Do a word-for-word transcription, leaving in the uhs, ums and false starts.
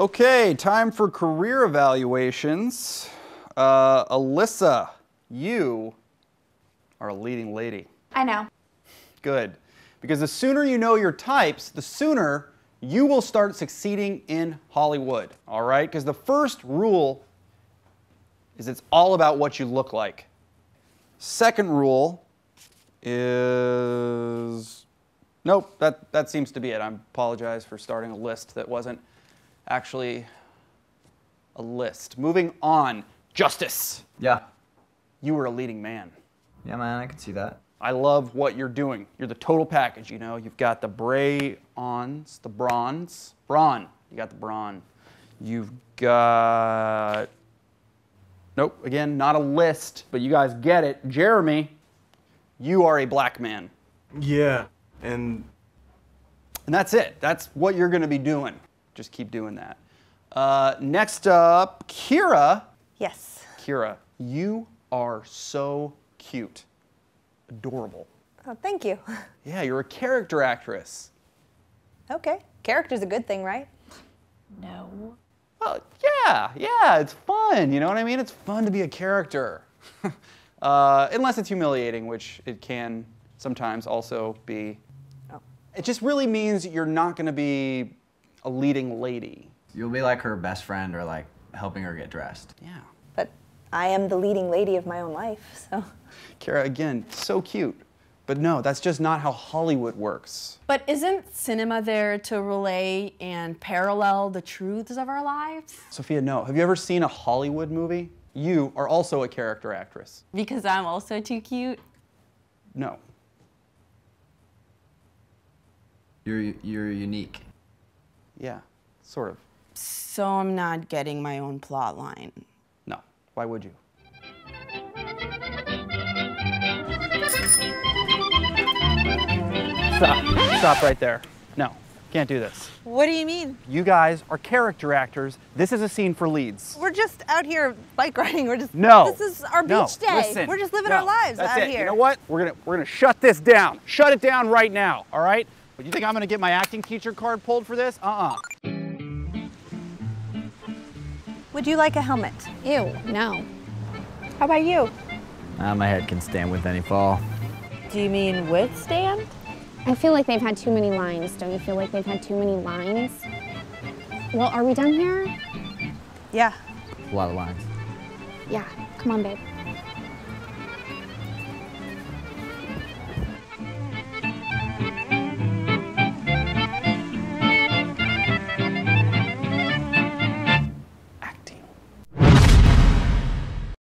Okay, time for career evaluations. Uh, Alyssa, you are a leading lady. I know. Good. Because the sooner you know your types, the sooner you will start succeeding in Hollywood. All right? Because the first rule is it's all about what you look like. Second rule is... Nope, that, that seems to be it. I apologize for starting a list that wasn't actually a list. Moving on. Justice. Yeah. You were a leading man. Yeah, man, I could see that. I love what you're doing. You're the total package, you know. You've got the braons, the bronze. Brawn. You got the brawn. You've got... Nope, again, not a list, but you guys get it. Jeremy, you are a black man. Yeah, and... And that's it. That's what you're going to be doing. Just keep doing that. Uh, next up, Kira. Yes. Kira, you are so cute. Adorable. Oh, thank you. Yeah, you're a character actress. Okay. Character's a good thing, right? No. Well, yeah, yeah, it's fun, you know what I mean? It's fun to be a character. uh, unless it's humiliating, which it can sometimes also be. Oh. It just really means you're not going to be a leading lady. You'll be like her best friend or like helping her get dressed. Yeah. But I am the leading lady of my own life, so. Kira, again, so cute. But no, that's just not how Hollywood works. But isn't cinema there to relay and parallel the truths of our lives? Sophia, no. Have you ever seen a Hollywood movie? You are also a character actress. Because I'm also too cute? No. You're, you're unique. Yeah, sort of. So I'm not getting my own plot line. No. Why would you? Stop. Stop right there. No, can't do this. What do you mean? You guys are character actors. This is a scene for leads. We're just out here bike riding. We're just no. This is our beach no. day. Listen. We're just living no. our lives That's out it. Here. You know what? We're gonna we're gonna shut this down. Shut it down right now. All right? But you think I'm gonna get my acting teacher card pulled for this? Uh-uh. Would you like a helmet? Ew, no. How about you? Uh, my head can stand with any fall. Do you mean withstand? I feel like they've had too many lines. Don't you feel like they've had too many lines? Well, are we done here? Yeah. A lot of lines. Yeah. Come on, babe.